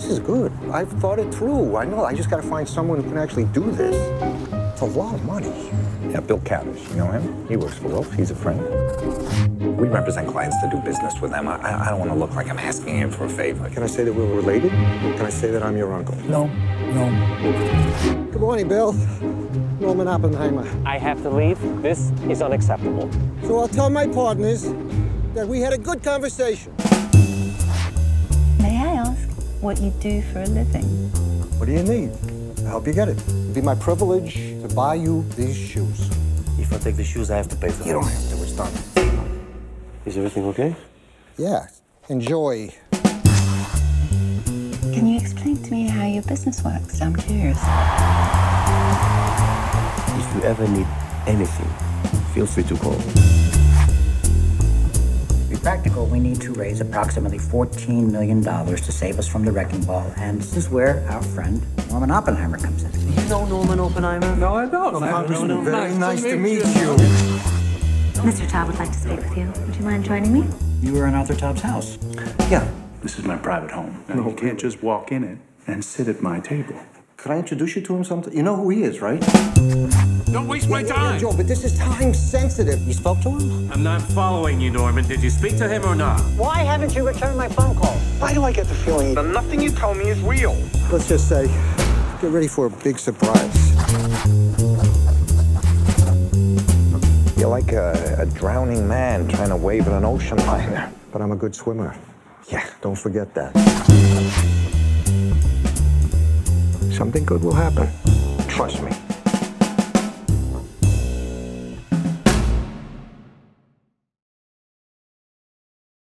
this is good. I've thought it through. I know. I just got to find someone who can actually do this. It's a lot of money. Yeah, Bill Cavish. You know him? He works for Wolf. He's a friend. We represent clients to do business with them. I don't want to look like I'm asking him for a favor. Can I say that we're related? Can I say that I'm your uncle? No. No. Good morning, Bill. Norman Oppenheimer. I have to leave. This is unacceptable. So I'll tell my partners that we had a good conversation. May I ask what you do for a living? What do you need? I'll help you get it. It'd be my privilege to buy you these shoes. If I take the shoes, I have to pay for them. You don't have to. It's done. Is everything okay? Yeah. Enjoy. Can you explain to me how your business works? I'm curious. If you ever need anything, feel free to call. To be practical, we need to raise approximately $14 million to save us from the wrecking ball, and this is where our friend Norman Oppenheimer comes in. Do you know Norman Oppenheimer? No, I don't. Congressman, very nice to meet you. Mr. Todd would like to speak with you. Would you mind joining me? You were in Arthur Todd's house. Yeah. This is my private home. No. You can't just walk in it and sit at my table. Can I introduce you to him sometime? You know who he is, right? Don't waste my time! Joel, but this is time sensitive. You spoke to him? I'm not following you, Norman. Did you speak to him or not? Why haven't you returned my phone call? Why do I get the feeling that nothing you tell me is real? Let's just say, get ready for a big surprise. You're like a drowning man trying to wave at an ocean liner. But I'm a good swimmer. Yeah, don't forget that. Something good will happen. Trust me.